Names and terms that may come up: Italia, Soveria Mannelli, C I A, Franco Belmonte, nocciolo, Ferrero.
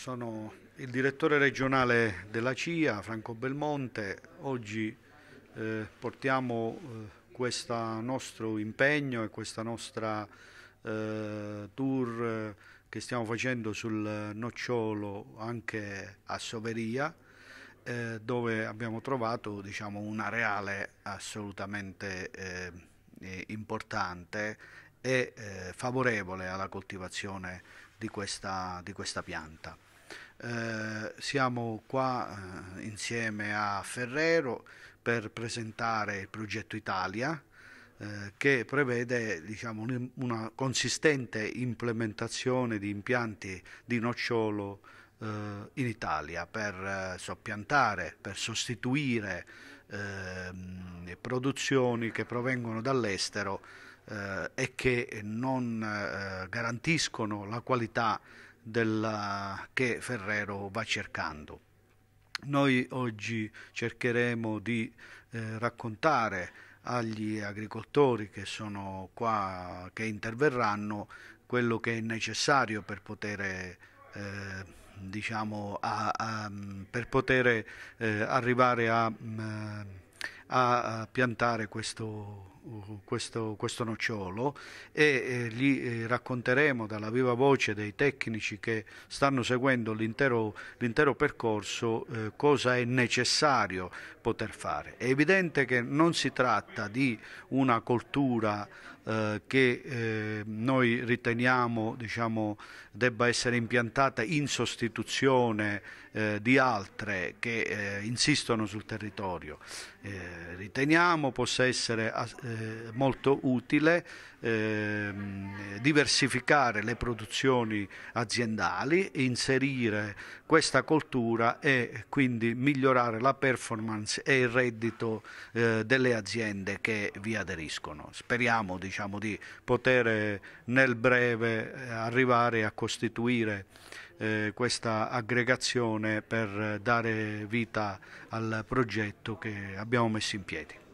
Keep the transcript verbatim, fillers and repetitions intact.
Sono il direttore regionale della C I A, Franco Belmonte. Oggi eh, portiamo eh, questo nostro impegno e questa nostra eh, tour eh, che stiamo facendo sul nocciolo anche a Soveria, eh, dove abbiamo trovato, diciamo, un areale assolutamente eh, importante e eh, favorevole alla coltivazione di questa, di questa pianta. Eh, siamo qua eh, insieme a Ferrero per presentare il progetto Italia, eh, che prevede, diciamo, una consistente implementazione di impianti di nocciolo eh, in Italia per eh, soppiantare, per sostituire eh, produzioni che provengono dall'estero Eh, e che non eh, garantiscono la qualità della, che Ferrero va cercando. Noi oggi cercheremo di eh, raccontare agli agricoltori che sono qua, che interverranno, quello che è necessario per poter eh, diciamo a, a, per poter eh, arrivare a mh, a piantare questo, questo, questo nocciolo, e gli racconteremo dalla viva voce dei tecnici che stanno seguendo l'intero percorso eh, cosa è necessario poter fare. È evidente che non si tratta di una coltura eh, che eh, noi riteniamo, diciamo, debba essere impiantata in sostituzione eh, di altre che eh, insistono sul territorio. Eh, Riteniamo possa essere eh, molto utile eh, diversificare le produzioni aziendali, inserire questa coltura e quindi migliorare la performance e il reddito eh, delle aziende che vi aderiscono. Speriamo, diciamo, di poter nel breve arrivare a costituire Eh, questa aggregazione per dare vita al progetto che abbiamo messo in piedi.